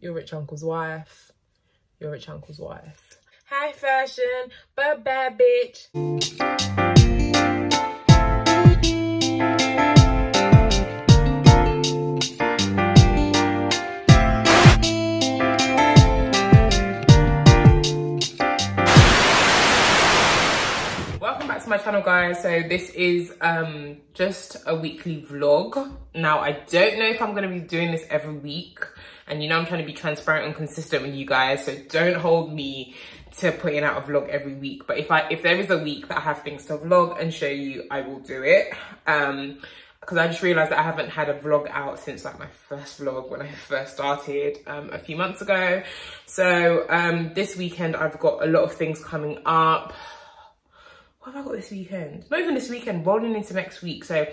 your rich uncle's wife, your rich uncle's wife. High fashion, but bad bitch. Welcome back to my channel, guys. So this is just a weekly vlog. Now I don't know if I'm going to be doing this every week, and you know I'm trying to be transparent and consistent with you guys, so don't hold me to putting out a vlog every week. But if there is a week that I have things to vlog and show you, I will do it. Because I just realized that I haven't had a vlog out since like my first vlog when I first started a few months ago. So this weekend I've got a lot of things coming up. What have I got this weekend? Not even this weekend, rolling into next week. So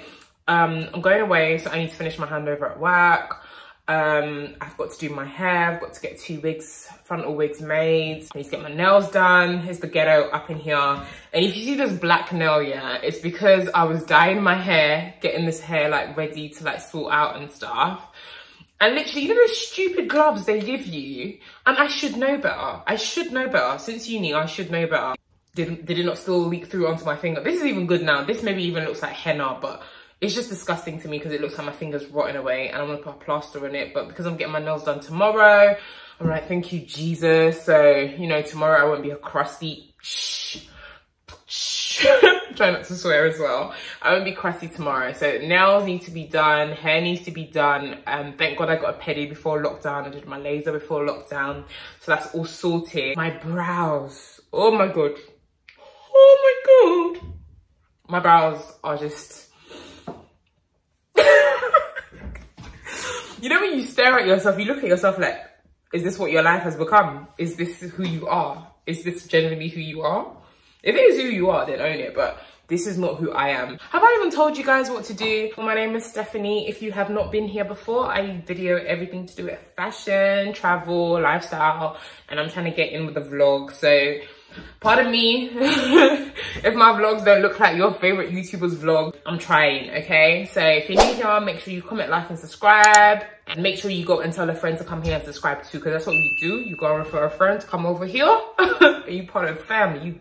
I'm going away, so I need to finish my handover at work. I've got to do my hair, I've got to get two wigs, frontal wigs made. I need to get my nails done. Here's the ghetto up in here. And if you see this black nail, yeah, it's because I was dyeing my hair, getting this hair like ready to like sort out and stuff. And literally, you know those stupid gloves they give you? And I should know better. I should know better. Since uni, I should know better. Did it not still leak through onto my finger? This is even good now. This maybe even looks like henna, but it's just disgusting to me because it looks like my finger's rotting away and I'm gonna put a plaster in it. But because I'm getting my nails done tomorrow, I'm like, thank you, Jesus. So, you know, tomorrow I won't be a crusty. Try not to swear as well. I won't be crusty tomorrow. So nails need to be done, hair needs to be done. Thank God I got a pedi before lockdown. I did my laser before lockdown. So that's all sorted. My brows, oh my God. Oh my God. My brows are just... You know when you stare at yourself, you look at yourself like, is this what your life has become? Is this who you are? Is this genuinely who you are? If it is who you are, then own it, but this is not who I am. Have I even told you guys what to do? Well, my name is Stephanie. If you have not been here before, I video everything to do with fashion, travel, lifestyle, and I'm trying to get in with the vlog, so pardon me if my vlogs don't look like your favorite YouTuber's vlog. I'm trying, okay? So if you're new here, make sure you comment, like, and subscribe. And make sure you go and tell a friend to come here and subscribe too, because that's what we do. You go and refer a friend to come over here. You part of the family, you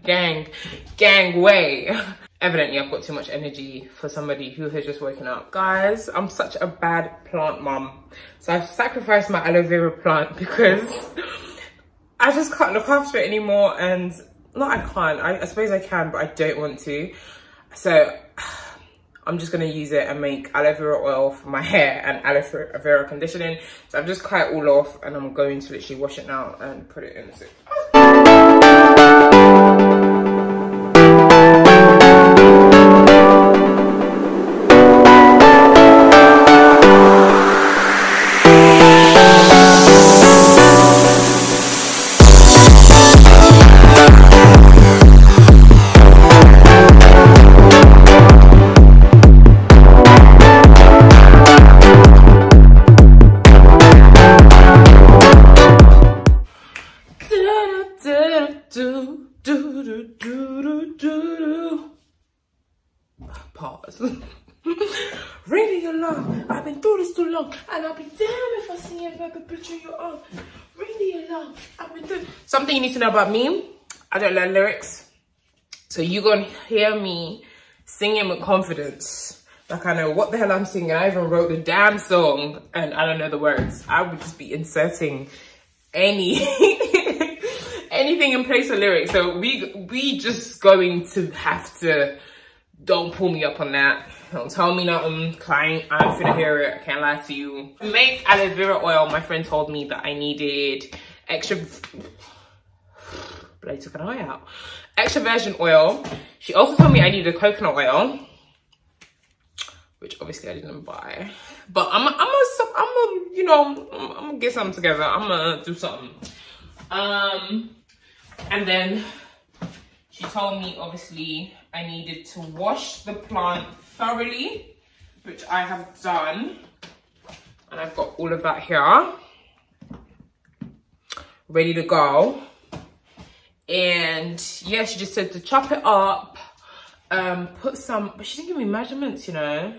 gang way. Evidently, I've got too much energy for somebody who has just woken up. Guys, I'm such a bad plant mum. So I've sacrificed my aloe vera plant because... I just can't look after it anymore, and not I can't, I suppose I can, but I don't want to. So I'm just going to use it and make aloe vera oil for my hair and aloe vera conditioning. So I've just cut it all off and I'm going to literally wash it now and put it in the sink. Something you need to know about me, I don't learn lyrics, so you're gonna hear me singing with confidence like I know what the hell I'm singing. I even wrote the damn song and I don't know the words. I would just be inserting anything in place of lyrics, so we just going to have to... Don't pull me up on that. Don't tell me nothing. I'm finna hear it. I can't lie to you. To make aloe vera oil, my friend told me that I needed extra... Bloody took an eye out. Extra virgin oil. She also told me I needed coconut oil, which obviously I didn't buy. But I'm gonna get something together. I'm gonna do something. And then she told me obviously I needed to wash the plant thoroughly, which I have done. And I've got all of that here, ready to go. And yeah, she just said to chop it up, put some, but she didn't give me measurements, you know.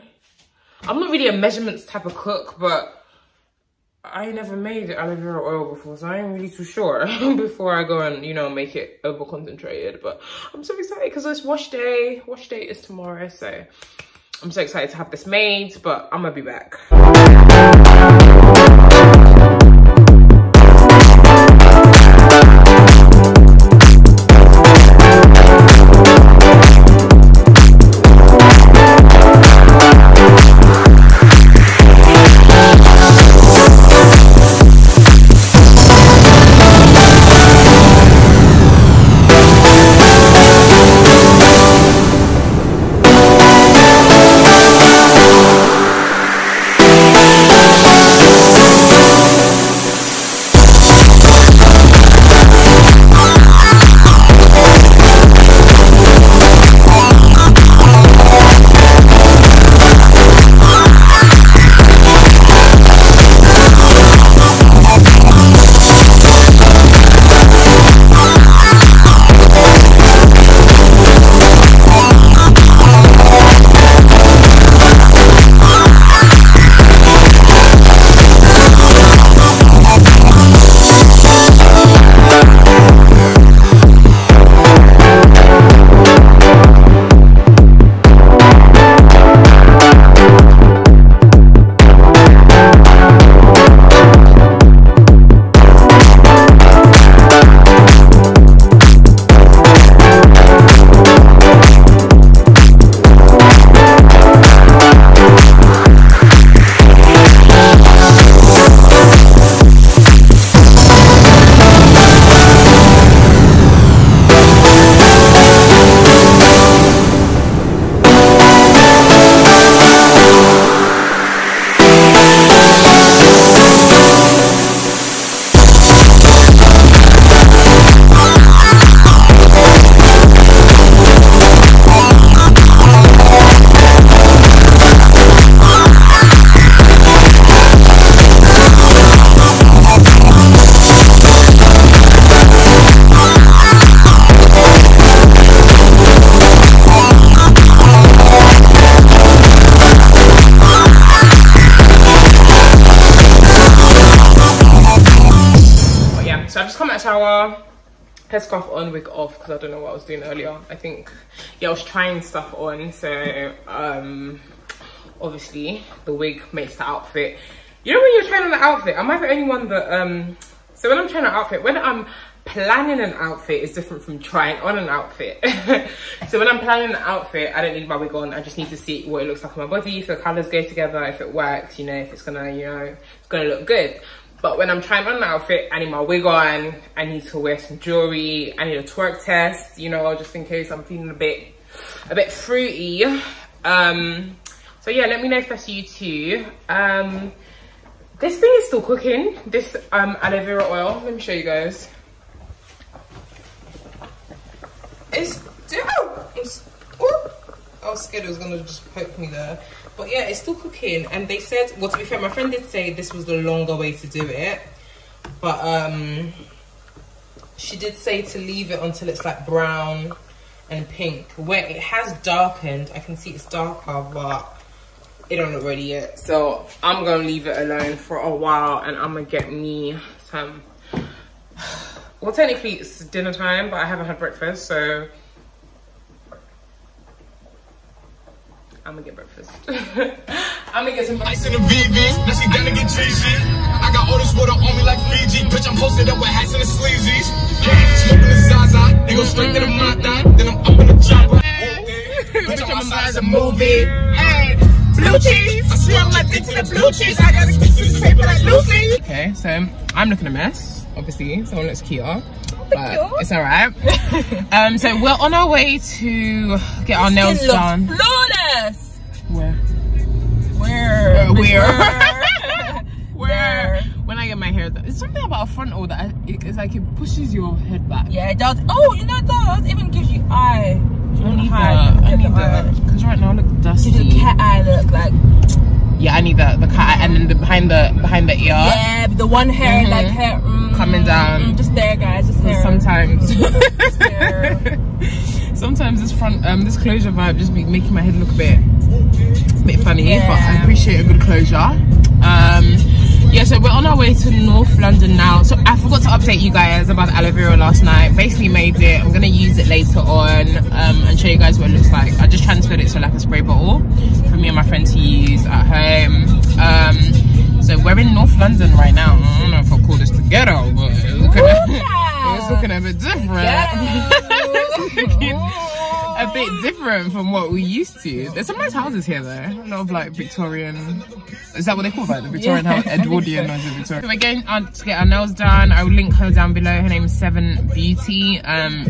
I'm not really a measurements type of cook, but I never made aloe vera oil before, so I ain't really too sure before I go and, you know, make it over concentrated. But I'm so excited because it's wash day. Wash day is tomorrow, so I'm so excited to have this made, but I'm gonna be back. Scarf on, wig off, because I don't know what I was doing earlier. I think, yeah, I was trying stuff on, so obviously the wig makes the outfit. You know, when you're trying on an outfit, am I the only one that so when I'm trying an outfit, when I'm planning an outfit, is different from trying on an outfit. So when I'm planning an outfit, I don't need my wig on. I just need to see what it looks like on my body, if the colors go together, if it works, you know, if it's gonna, you know, it's gonna look good. But when I'm trying on an outfit, I need my wig on, I need to wear some jewelry, I need a twerk test, you know, just in case I'm feeling a bit fruity. So yeah, let me know if that's you too. This thing is still cooking, this aloe vera oil. Let me show you guys. It's still, I was scared it was gonna just poke me there. But yeah, it's still cooking, and they said, well, to be fair, my friend did say this was the longer way to do it, but she did say to leave it until it's like brown and pink. Where it has darkened, I can see it's darker, but it don't look ready yet. So I'm gonna leave it alone for a while, and I'm gonna get me some, well, technically it's dinner time, but I haven't had breakfast, so I'm gonna get breakfast. I'm gonna get some ice in the VVs. Now she gonna get cheesy. I got all this water on me like Fiji. Bitch, I'm posted up with hats and the sleazies. Yeah, smoking the Zaza. They go straight to the Mata. Then I'm up in the chopper. Bitch, I'm size a movie. Hey, blue cheese. I swung my dick to the blue cheese. I gotta get to the paper like Lucy. Okay, so I'm looking a mess. Obviously, someone looks cute. But it's all right. So we're on our way to get our nails done. Flawless. Where? When I get my hair done, it's something about a frontal that it's like it pushes your head back. Yeah, it does. Oh, you know, it does. It even gives you eye. I need that. Because right now I look dusty. Gives you cat eye look like. Yeah, I need the cat eye, and then the behind the ear. Yeah, the one hair like hair. Coming down, just there, guys. Just there. Sometimes, just there. Sometimes this front, this closure vibe just be making my head look a bit funny. Yeah. But I appreciate a good closure. Yeah, so we're on our way to North London now. So I forgot to update you guys about the aloe vera last night. Basically made it. I'm gonna use it later on and show you guys what it looks like. I just transferred it to like a spray bottle for me and my friend to use at home. So we're in North London right now. I don't know if I'll call this the ghetto, but it's looking a bit different. A bit different from what we used to. There's some nice houses here though. A lot of like Victorian, is that what they call that? The Victorian house, Edwardian or Victorian. So we're going to get our nails done. I will link her down below. Her name is Seven Beauty.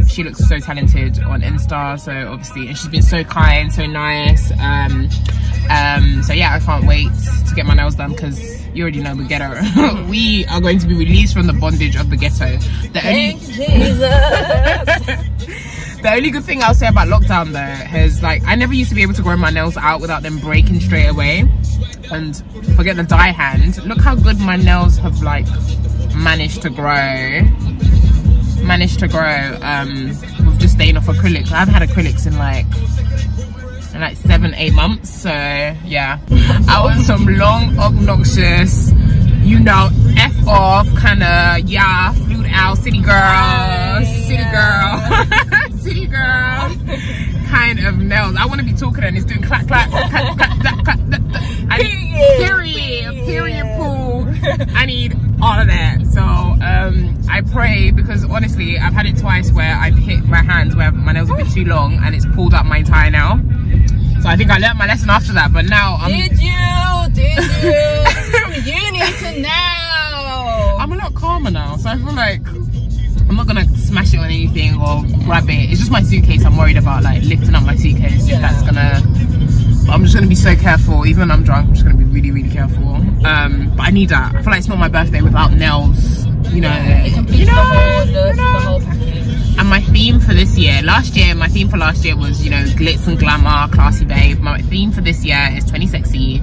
She looks so talented on Insta, so obviously, and she's been so kind, so nice. So yeah, I can't wait to get my nails done because you already know the ghetto. We are going to be released from the bondage of the ghetto. Thank Jesus. The only good thing I'll say about lockdown though is like I never used to be able to grow my nails out without them breaking straight away, and forget the dye hand. Look how good my nails have like managed to grow with just staying off acrylics. I haven't had acrylics in like 7-8 months, so yeah. I want some long, obnoxious, you know, F off kind of, yeah, flute out city girl, city girl kind of nails. I want to be talking and it's doing clack clack clack clack clack clack. I need period pool. I need all of that. So I pray, because honestly I've had it twice where I've hit my hands where my nails have been too long and it's pulled up my entire nail. So I think I learned my lesson after that, but now I'm... Did you? You need to know. I'm a lot calmer now, so I feel like I'm not gonna smash it on anything or grab it. It's just my suitcase. I'm worried about like lifting up my suitcase. Yeah. If that's gonna... I'm just gonna be so careful. Even when I'm drunk, I'm just gonna be really, really careful. But I need that. I feel like it's not my birthday without nails. You know, yeah, it completes the whole package. And my theme for this year, my theme for last year was, you know, glitz and glamour, classy babe. My theme for this year is 20 sexy.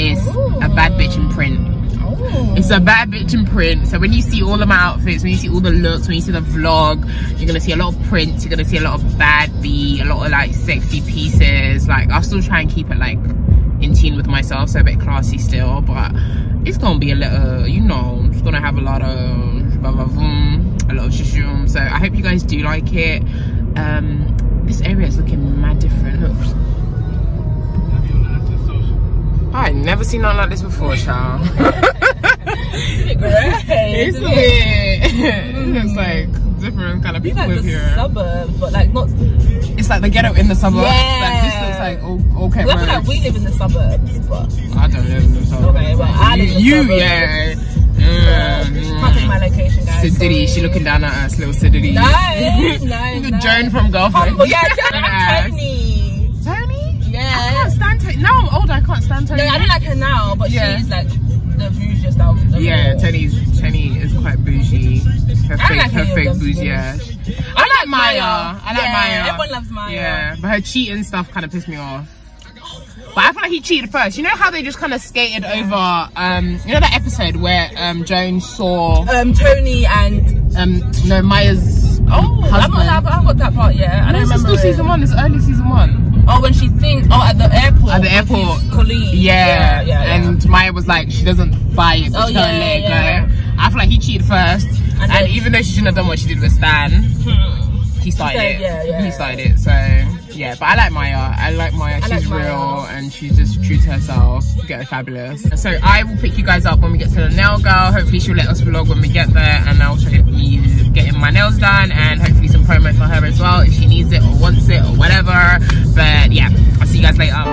It's a bad bitch in print. Ooh. It's a bad bitch in print. So when you see all of my outfits, when you see all the looks, when you see the vlog, you're gonna see a lot of prints, you're gonna see a lot of bad B, a lot of like sexy pieces. Like I'll still try and keep it like in tune with myself, so a bit classy still, but it's gonna be a little, you know, it's gonna have a lot of a lot of shishum. So I hope you guys do like it. This area is looking mad different. Oops. I've never seen nothing like this before, child. It's weird. It's like different kind of people live here. It's like the suburbs, but like not... It's like the ghetto in the suburbs. Yeah. Like, this looks like okay. I feel like we live in the suburbs, but... I don't live in the suburbs. Okay, but I live in the suburbs. Can't take my location, guys. Sidiri, she looking down at us, little Sidiri. No. Joan from Girlfriend. Humble, yeah, I'm Tony. Tony? Yeah. I can't stand Tony. Now I'm older, I can't stand Tony. Yeah, I don't like her now, but she's like the bougie style. Yeah, Tony is quite bougie. Her fake bougie. Yeah. I like Maya. I like Maya. Everyone loves Maya. Yeah, but her cheating stuff kind of pissed me off. But I feel like he cheated first. You know how they just kind of skated over, you know that episode where Joan saw Tony and Maya's husband. I've got that part, yeah. I don't remember. It's still season 1, it's early season 1. Oh, when she thinks, at the airport. At the airport. Colleen. Yeah. And Maya was like, she doesn't buy it, but her leg. Like, I feel like he cheated first. And even though she shouldn't have done what she did with Stan, he started it, so... Yeah, but I like Maya. She's like real Maya, and she's just true to herself. Get her fabulous. So I will pick you guys up when we get to the nail girl. Hopefully she'll let us vlog when we get there, and I'll show you getting my nails done, and hopefully some promo for her as well if she needs it or wants it or whatever. But yeah, I'll see you guys later.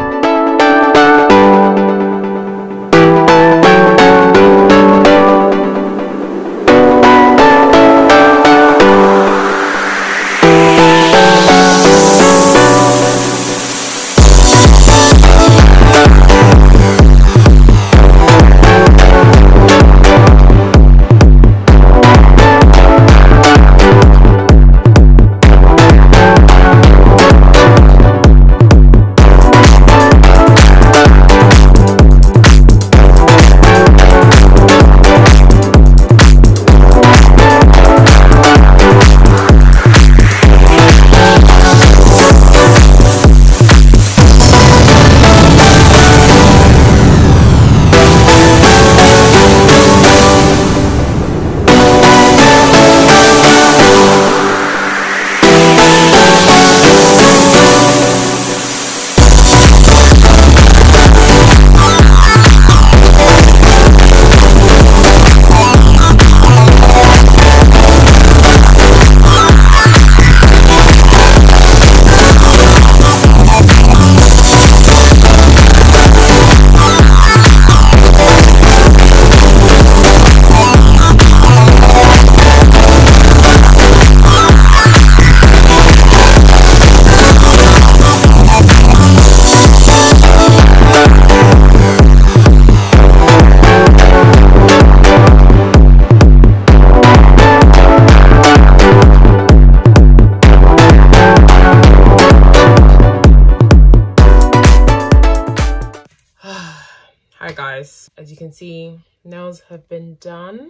you can see, nails have been done.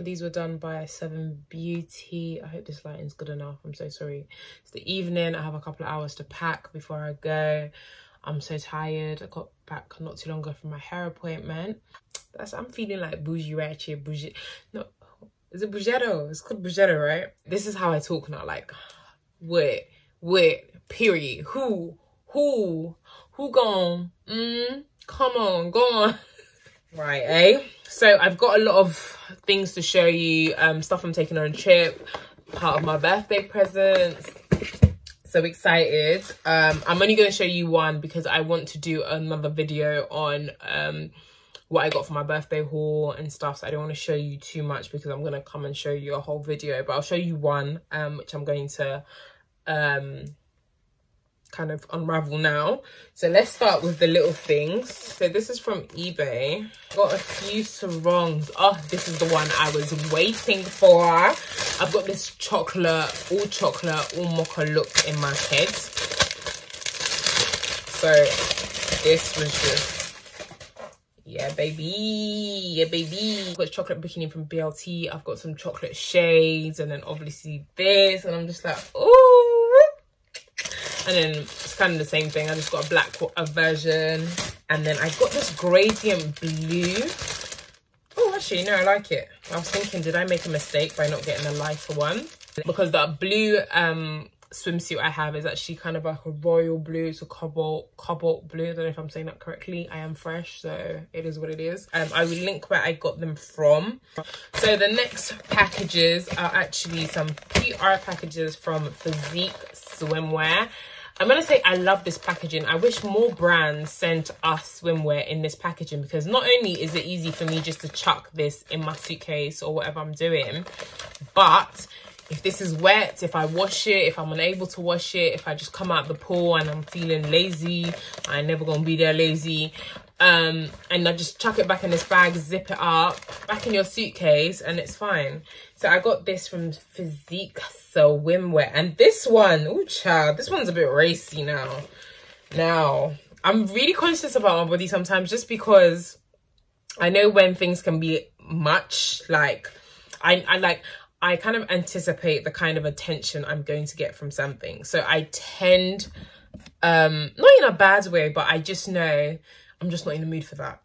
These were done by Seven Beauty. I hope this lighting's good enough. I'm so sorry. It's the evening. I have a couple of hours to pack before I go. I'm so tired. I got back not too long ago from my hair appointment. I'm feeling like bougie ratchet, bougie. No, is it bougetto? It's called bougetto, right? This is how I talk now. Like, what, period. Who gone? Come on, go on. Right, eh? So I've got a lot of things to show you. Stuff I'm taking on a trip, part of my birthday presents. So excited. I'm only going to show you one because I want to do another video on what I got for my birthday haul and stuff. So I don't want to show you too much because I'm going to come and show you a whole video. But I'll show you one, which I'm going to kind of unravel now. So let's start with the little things. So this is from eBay. Got a few sarongs. Oh, this is the one I was waiting for. I've got this chocolate, all mocha look in my head. So this was just, yeah baby. I've got chocolate bikini from BLT. I've got some chocolate shades, and then obviously this, and I'm just like, oh. And then it's kind of the same thing. I just got a black version. And then I got this gradient blue. Oh, actually, no, I like it. I was thinking, did I make a mistake by not getting a lighter one? Because that blue swimsuit I have is actually kind of like a royal blue. It's a cobalt blue. I don't know if I'm saying that correctly. I am fresh, so it is what it is. I will link where I got them from. So the next packages are actually some PR packages from Physique Swimwear. I'm gonna say I love this packaging. I wish more brands sent us swimwear in this packaging, because not only is it easy for me just to chuck this in my suitcase or whatever I'm doing, but if this is wet, if I wash it, if I'm unable to wash it, if I just come out the pool and I'm feeling lazy, I'm never gonna be there lazy, and I just chuck it back in this bag, zip it up, back in your suitcase, and it's fine. So I got this from Physique Swimwear, and this one, oh child, this one's a bit racy now. Now, I'm really conscious about my body sometimes, just because I know when things can be much, like, I kind of anticipate the kind of attention I'm going to get from something. So I tend, not in a bad way, but I just know I'm just not in the mood for that.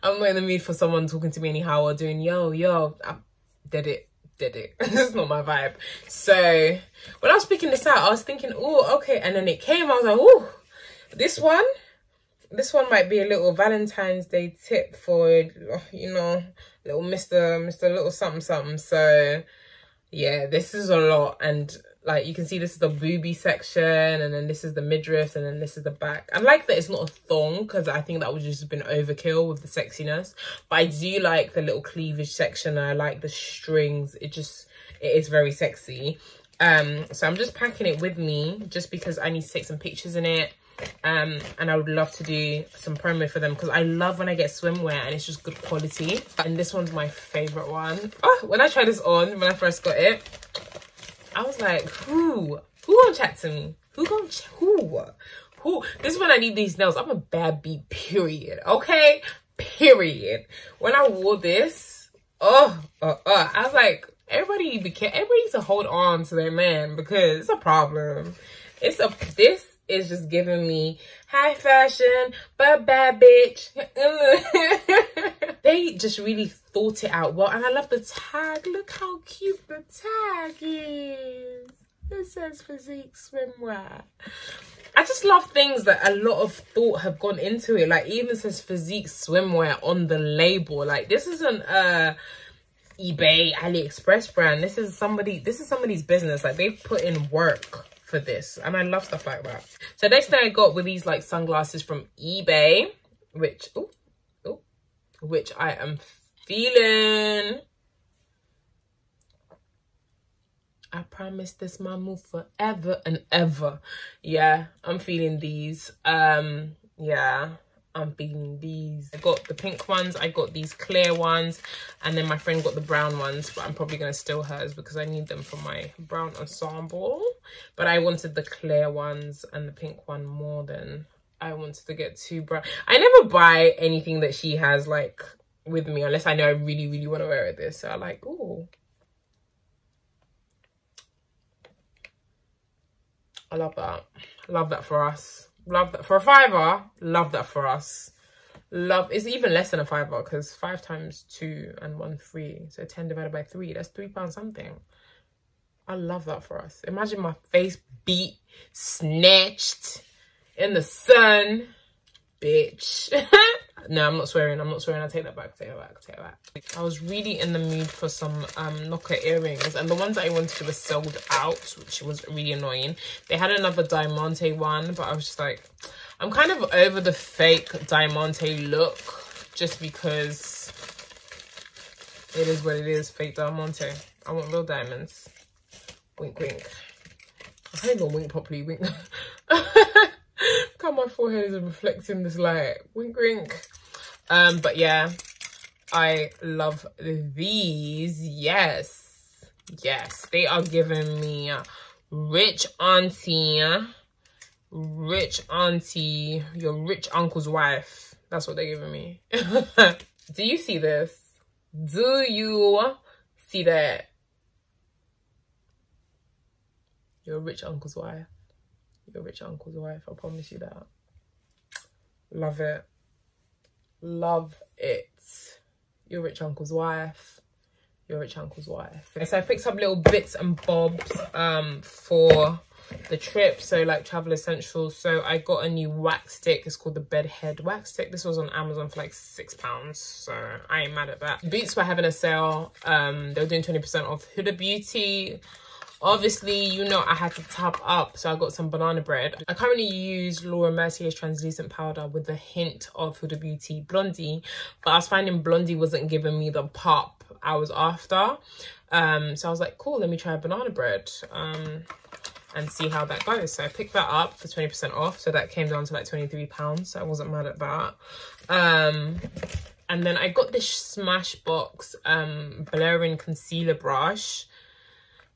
I'm not in the mood for someone talking to me anyhow or doing, yo, I did it. It's not my vibe. So when I was picking this out, I was thinking, oh, okay. And then it came, I was like, oh, this one might be a little Valentine's Day tip for, you know, little Mr. little something something. So yeah, this is a lot. And like you can see, this is the boobie section, and then this is the midriff, and then this is the back. I like that it's not a thong, because I think that would just have been overkill with the sexiness. But I do like the little cleavage section, and I like the strings. It is very sexy. So I'm just packing it with me just because I need to take some pictures in it. And I would love to do some promo for them, because I love when I get swimwear and it's just good quality. And this one's my favorite one. Oh, when I tried this on, when I first got it, I was like, who gonna chat to me? Who? This is when I need these nails. I'm a bad bee, period. Okay, period. When I wore this, I was like, everybody needs to hold on to their man, because it's a problem. This is just giving me high fashion, but bad bitch. They just really thought it out well, and I love the tag. Look how cute the tag is. It says Physique Swimwear. I just love things that a lot of thought have gone into it. Like, even says Physique Swimwear on the label. Like, this isn't eBay, AliExpress brand. This is somebody's business. Like, they've put in work for this, and I love stuff like that. So next thing I got were these like sunglasses from eBay, which I am feeling. I promise this my move forever and ever. Yeah, I'm feeling these. Yeah, I'm feeling these. I got the pink ones, I got these clear ones, and then my friend got the brown ones, but I'm probably going to steal hers because I need them for my brown ensemble. But I wanted the clear ones and the pink one more than I wanted to get two brown. I never buy anything that she has like with me unless I know I really, really want to wear it this. So I like, ooh. I love that. Love that for us. Love that for a fiver. Love that for us. Love, it's even less than a fiver because 5 times 2 and 1 3. So 10 divided by 3, that's £3 something. I love that for us. Imagine my face beat, snatched in the sun, bitch. No, I'm not swearing. I'm not swearing. I take that back. Take it back. Take it back. I was really in the mood for some knocker earrings, and the ones that I wanted were sold out, which was really annoying. They had another diamante one, but I was just like, I'm kind of over the fake diamante look, just because it is what it is. Fake diamante. I want real diamonds. Wink, wink. I can't even wink properly. Wink. God, my forehead is reflecting this light. Wink, wink. But yeah, I love these. Yes, yes, they are giving me rich auntie, your rich uncle's wife. That's what they're giving me. Do you see this? Do you see that? Your rich uncle's wife. Your rich uncle's wife, I promise you that. Love it. Love it. Your rich uncle's wife. Your rich uncle's wife. So I picked up little bits and bobs for the trip, so like travel essentials. So I got a new wax stick. It's called the Bed Head Wax Stick. This was on Amazon for like £6, so I ain't mad at that. Boots were having a sale. They were doing 20% off. Huda Beauty. Obviously, you know, I had to top up, so I got some banana bread. I currently use Laura Mercier's translucent powder with a hint of Huda Beauty Blondie, but I was finding Blondie wasn't giving me the pop I was after. So I was like, cool, let me try banana bread and see how that goes. So I picked that up for 20% off, so that came down to like £23, so I wasn't mad at that. And then I got this Smashbox blurring concealer brush.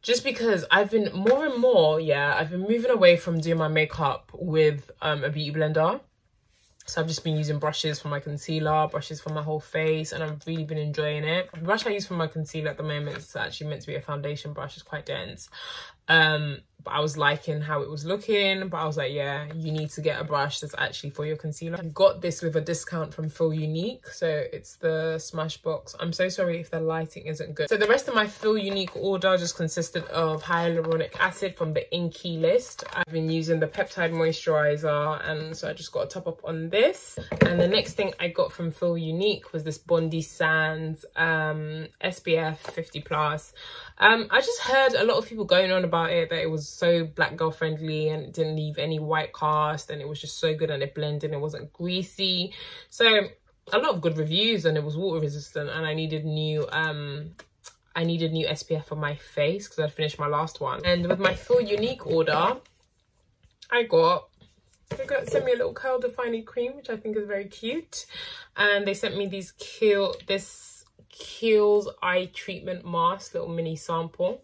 Just because I've been more and more, yeah, I've been moving away from doing my makeup with a beauty blender. So I've just been using brushes for my concealer, brushes for my whole face, and I've really been enjoying it. The brush I use for my concealer at the moment is actually meant to be a foundation brush. It's quite dense. But I was liking how it was looking, but I was like, yeah, you need to get a brush that's actually for your concealer. I got this with a discount from Phil Unique, so it's the Smashbox. I'm so sorry if the lighting isn't good. So the rest of my Phil Unique order just consisted of hyaluronic acid from the Inkey List. I've been using the peptide moisturizer, and so I just got a top up on this. And the next thing I got from Phil Unique was this Bondi Sands SPF 50+. I just heard a lot of people going on about it, that it was so black girl friendly and it didn't leave any white cast, and it was just so good, and it blended, it wasn't greasy, so a lot of good reviews, and it was water resistant, and I needed new SPF for my face because I'd finished my last one. And with my Phil Unique order, they sent me a little curl defining cream, which I think is very cute, and they sent me these Kiehl's eye treatment mask, little mini sample.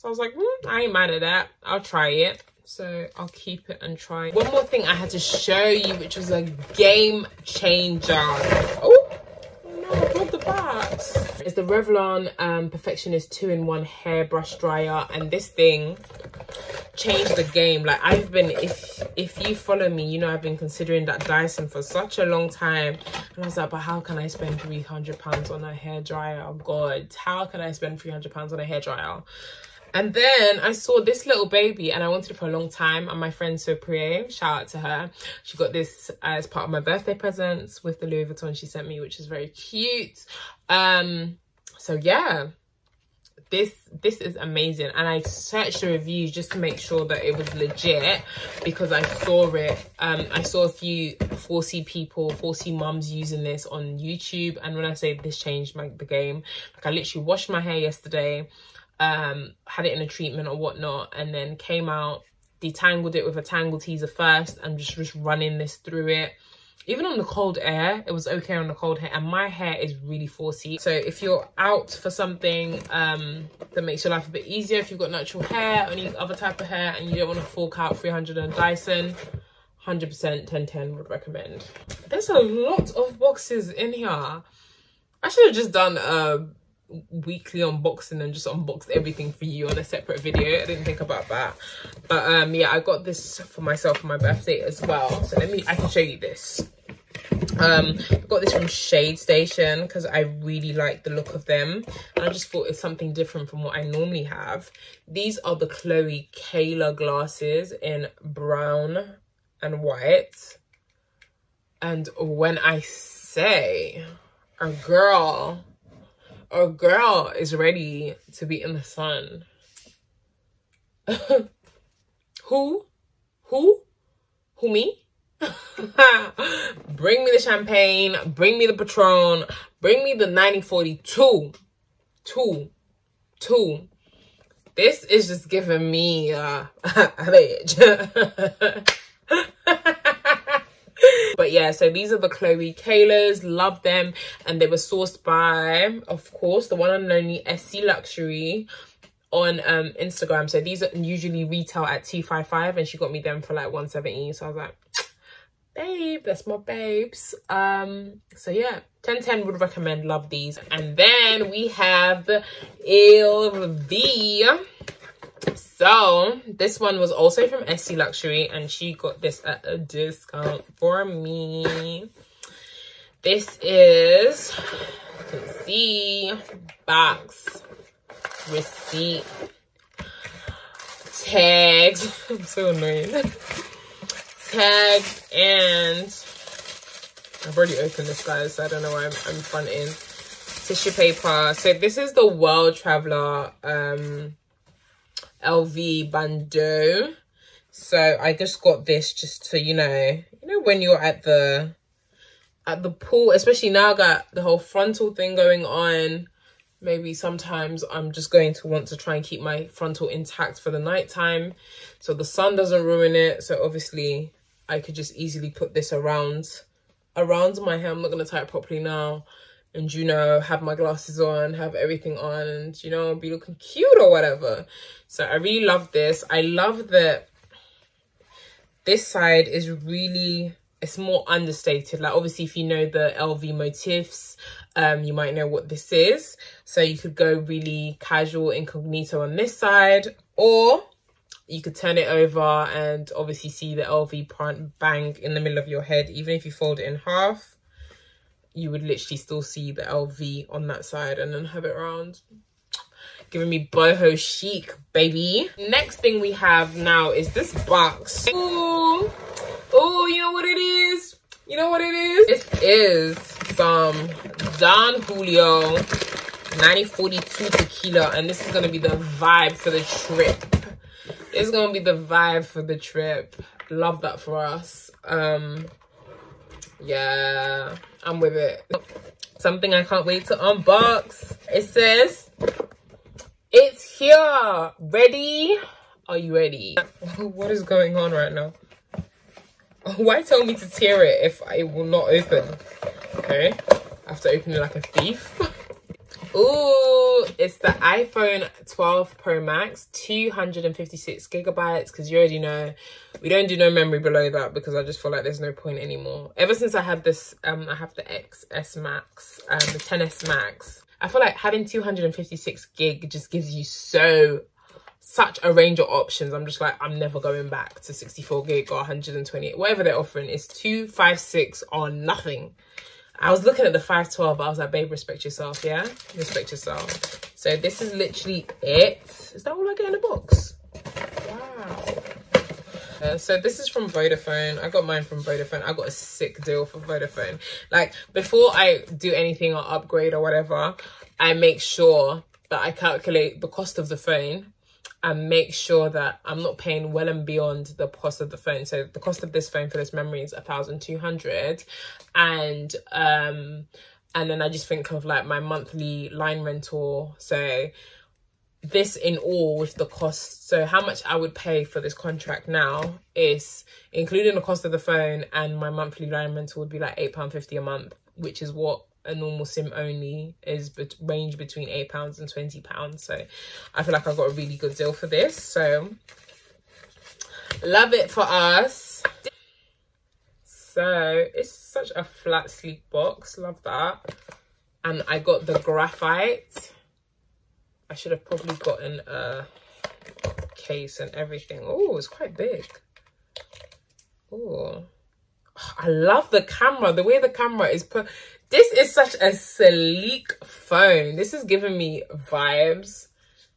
So I was like, I ain't mad at that. I'll try it. So I'll keep it and try it. One more thing I had to show you, which was a game changer. Oh, no, I brought the box. It's the Revlon Perfectionist 2-in-1 hairbrush dryer. And this thing changed the game. Like, I've been, if you follow me, you know I've been considering that Dyson for such a long time. And I was like, but how can I spend £300 on a hairdryer? Oh, God, how can I spend £300 on a hairdryer? And then I saw this little baby, and I wanted it for a long time. And my friend Sopriere, shout out to her, she got this as part of my birthday presents with the Louis Vuitton she sent me, which is very cute. So yeah, this is amazing. And I searched the reviews just to make sure that it was legit, because I saw it. I saw a few 40 mums using this on YouTube. And when I say this changed the game, like, I literally washed my hair yesterday, had it in a treatment or whatnot, and then came out, detangled it with a Tangle Teaser first, and just running this through it. Even on the cold air, it was okay on the cold hair, and my hair is really 40. So if you're out for something that makes your life a bit easier, if you've got natural hair or any other type of hair and you don't want to fork out 300 on Dyson, 100% 10/10 would recommend. There's a lot of boxes in here. I should have just done a weekly unboxing and just unboxed everything for you on a separate video. I didn't think about that, but yeah, I got this for myself for my birthday as well, so I can show you this. I got this from Shade Station because I really like the look of them, and I just thought it's something different from what I normally have. These are the Chloe Kayla glasses in brown and white, and when I say a girl is ready to be in the sun. Who me? Bring me the champagne, bring me the Patron, bring me the 9042. This is just giving me a bitch. But yeah, so these are the Chloe Kayla's, love them. And they were sourced by, of course, the one and only SC Luxury on Instagram. So these are usually retail at £2.55, and she got me them for like £1.70. So I was like, babe, that's my babes. So yeah, 10/10 would recommend, love these. And then we have LV. So this one was also from SC Luxury, and she got this at a discount for me. This is, you can see, box, receipt, tags. I'm so annoyed. Tags, and I've already opened this, guys, so I don't know why I'm fronting. Tissue paper. So this is the World Traveler LV bandeau. So I just got this just to, you know when you're at the pool, especially now I got the whole frontal thing going on, maybe sometimes I'm just going to want to try and keep my frontal intact for the nighttime so the sun doesn't ruin it. So obviously I could just easily put this around my hair. I'm not going to tie it properly now, and have my glasses on, have everything on, and be looking cute or whatever. So I really love this. I love that this side is really, it's more understated. Like obviously if you know the LV motifs, you might know what this is, so you could go really casual incognito on this side, or you could turn it over and obviously see the LV front bang in the middle of your head. Even if you fold it in half, you would literally still see the LV on that side and then have it around. Giving me boho chic, baby. Next thing we have now is this box. Oh, you know what it is? This is some Don Julio 9042 tequila, and this is going to be the vibe for the trip. It's going to be the vibe for the trip. Love that for us. Yeah, I'm with it. Something I can't wait to unbox. It says, it's here. Ready? Are you ready? What is going on right now? Why tell me to tear it if it will not open? Okay, I have to open it like a thief. Ooh, it's the iPhone 12 Pro Max, 256 gigabytes, because you already know we don't do no memory below that, because I just feel like there's no point anymore. Ever since I had this, I have the XS Max, the 10S Max. I feel like having 256 gig just gives you such a range of options. I'm just like, I'm never going back to 64 gig or 128, whatever they're offering. Is 256 or nothing. I was looking at the 512, but I was like, babe, respect yourself, yeah? Respect yourself. So this is literally it. Is that all I get in the box? Wow. So this is from Vodafone. I got mine from Vodafone. I got a sick deal for Vodafone. Like, before I do anything or upgrade or whatever, I make sure that I calculate the cost of the phone and make sure that I'm not paying well and beyond the cost of the phone. So the cost of this phone for this memory is 1,200, and then I just think of like my monthly line rental. So this in all with the cost, so how much I would pay for this contract now is including the cost of the phone, and my monthly line rental would be like £8.50 a month, which is what a normal sim only is, but range between £8 and £20. So I feel like I got a really good deal for this, so love it for us. So it's such a flat sleek box, love that. And I got the graphite. I should have probably gotten a case and everything. Oh, it's quite big. Oh, I love the camera, the way the camera is put. This is such a sleek phone. This is giving me vibes.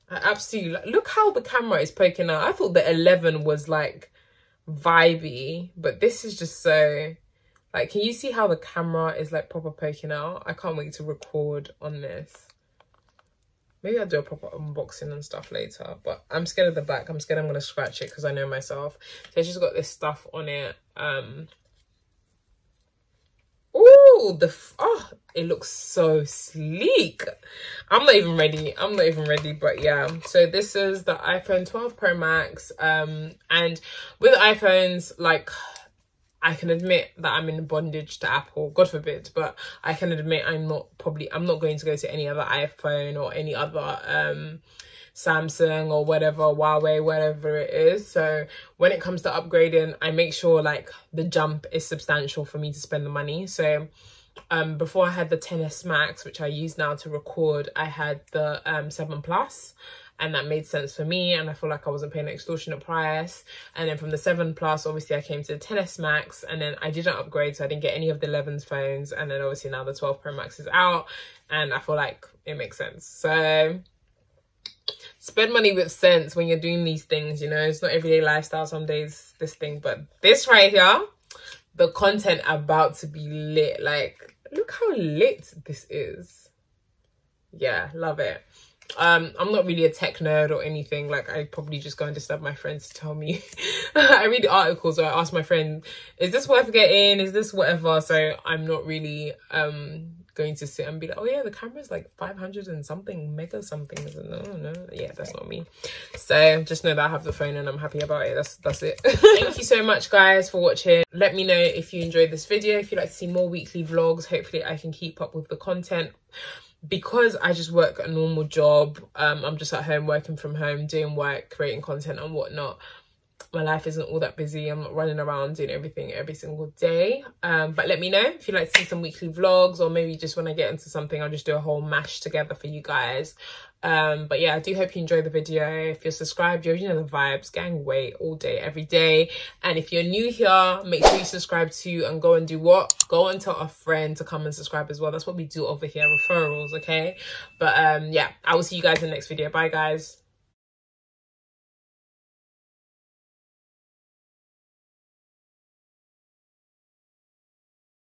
I absolutely look how the camera is poking out. I thought the 11 was like vibey, but this is just so like, can you see how the camera is like proper poking out? I can't wait to record on this. Maybe I'll do a proper unboxing and stuff later, but I'm scared of the back. I'm scared I'm going to scratch it because I know myself. So it's just got this stuff on it. Oh, it looks so sleek. I'm not even ready, but yeah. So this is the iPhone 12 Pro Max. And with iPhones, like, I can admit that I'm in bondage to Apple, God forbid, but I can admit I'm not going to go to any other iPhone or any other Samsung or whatever, Huawei, whatever it is. So when it comes to upgrading, I make sure like the jump is substantial for me to spend the money. So before I had the 10S Max, which I use now to record, I had the 7 Plus. And that made sense for me. And I feel like I wasn't paying an extortionate price. And then from the 7 Plus, obviously I came to the 10S Max. And then I didn't upgrade, so I didn't get any of the 11's phones. And then obviously now the 12 Pro Max is out. And I feel like it makes sense. So spend money with sense when you're doing these things, you know. It's not everyday lifestyle, some days this thing. But this right here, the content about to be lit. Like, look how lit this is. Yeah, love it. I'm not really a tech nerd or anything. Like, I probably just go and disturb my friends to tell me. I read articles or I ask my friend, is this worth getting, is this whatever? So I'm not really going to sit and be like, oh yeah, the camera's like 500 and something mega something. No, yeah, that's not me. So just know that I have the phone and I'm happy about it. That's it. Thank you so much guys for watching. Let me know if you enjoyed this video, if you'd like to see more weekly vlogs. Hopefully I can keep up with the content. Because I just work a normal job, I'm just at home, working from home, doing work, creating content and whatnot. My life isn't all that busy. I'm not running around doing everything every single day. But let me know if you'd like to see some weekly vlogs, or maybe just when I get into something, I'll just do a whole mash together for you guys. But yeah, I do hope you enjoy the video. If you're subscribed, you know the vibes, gang way all day, every day. And if you're new here, make sure you subscribe to and go and do what? Go and tell a friend to come and subscribe as well. That's what we do over here, referrals, okay? But yeah, I will see you guys in the next video. Bye guys.